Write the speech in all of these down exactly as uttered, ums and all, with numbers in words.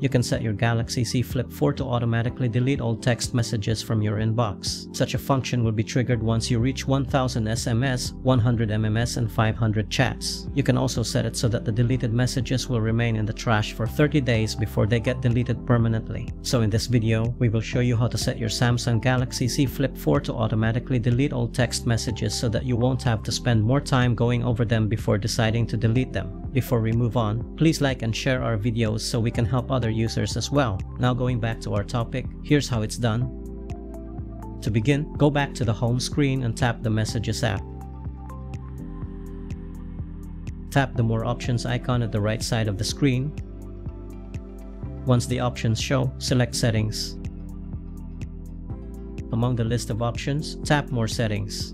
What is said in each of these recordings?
You can set your Galaxy Z Flip four to automatically delete all text messages from your inbox. Such a function will be triggered once you reach one thousand S M S, one hundred M M S, and five hundred chats. You can also set it so that the deleted messages will remain in the trash for thirty days before they get deleted permanently. So in this video, we will show you how to set your Samsung Galaxy Z Flip four to automatically delete all text messages so that you won't have to spend more time going over them before deciding to delete them. Before we move on, please like and share our videos so we can help other users as well. Now going back to our topic, here's how it's done. To begin, go back to the home screen and tap the Messages app. Tap the More Options icon at the right side of the screen. Once the options show, select Settings. Among the list of options, tap More Settings.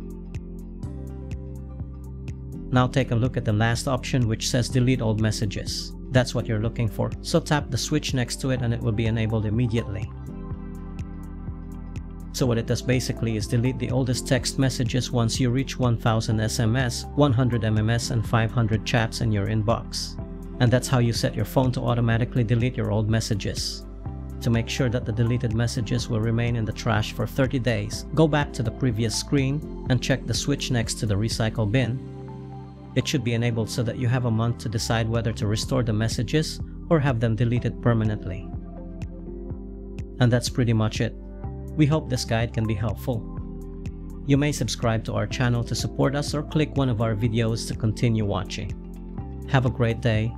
Now take a look at the last option which says delete old messages. That's what you're looking for, so tap the switch next to it and it will be enabled immediately. So what it does basically is delete the oldest text messages once you reach one thousand S M S, one hundred M M S, and five hundred chats in your inbox. And that's how you set your phone to automatically delete your old messages. To make sure that the deleted messages will remain in the trash for thirty days, go back to the previous screen and check the switch next to the recycle bin. It should be enabled so that you have a month to decide whether to restore the messages or have them deleted permanently. And that's pretty much it. We hope this guide can be helpful. You may subscribe to our channel to support us or click one of our videos to continue watching. Have a great day.